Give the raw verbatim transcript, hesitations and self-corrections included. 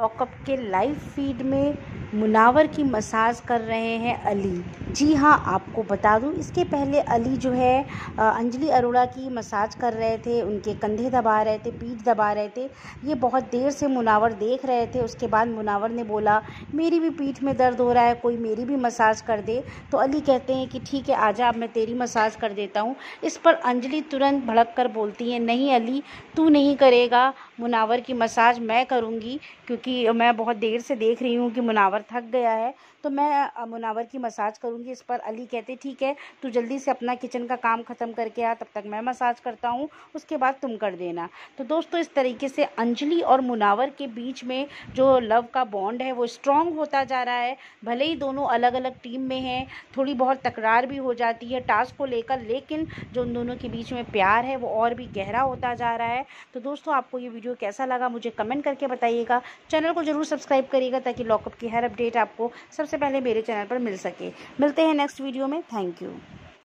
Lockup के live feed में मुनावर की मसाज कर रहे हैं अली। जी हाँ, आपको बता दूं, इसके पहले अली जो है अंजलि अरोड़ा की मसाज कर रहे थे, उनके कंधे दबा रहे थे, पीठ दबा रहे थे। ये बहुत देर से मुनावर देख रहे थे। उसके बाद मुनावर ने बोला मेरी भी पीठ में दर्द हो रहा है, कोई मेरी भी मसाज कर दे। तो अली कहते हैं कि ठीक है आजा, अब मैं तेरी मसाज कर देता हूँ। इस पर अंजलि तुरंत भड़क कर बोलती है नहीं अली, तू नहीं करेगा, मुनावर की मसाज मैं करूँगी, क्योंकि मैं बहुत देर से देख रही हूँ कि मुनावर थक गया है, तो मैं मुनावर की मसाज करूँगी। इस पर अली कहते ठीक है, तू जल्दी से अपना किचन का काम ख़त्म करके आ, तब तक मैं मसाज करता हूँ, उसके बाद तुम कर देना। तो दोस्तों, इस तरीके से अंजलि और मुनावर के बीच में जो लव का बॉन्ड है वो स्ट्रॉन्ग होता जा रहा है। भले ही दोनों अलग अलग टीम में हैं, थोड़ी बहुत तकरार भी हो जाती है टास्क को लेकर, लेकिन जो उन दोनों के बीच में प्यार है वो और भी गहरा होता जा रहा है। तो दोस्तों, आपको ये वीडियो कैसा लगा मुझे कमेंट करके बताइएगा। चैनल को ज़रूर सब्सक्राइब करिएगा ताकि लॉकअप की हर अपडेट आपको सबसे पहले मेरे चैनल पर मिल सके। मिलते हैं नेक्स्ट वीडियो में। Thank you.